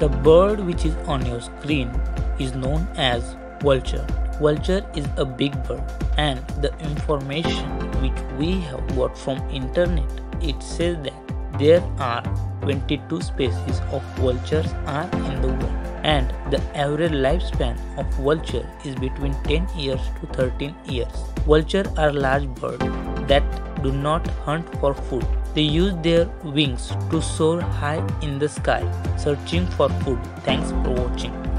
The bird which is on your screen is known as vulture. Vulture is a big bird, and the information which we have got from internet, it says that there are 22 species of vultures are in the world, and the average lifespan of vulture is between 10 years to 13 years. Vultures are large birds that do not hunt for food. They use their wings to soar high in the sky, searching for food. Thanks for watching.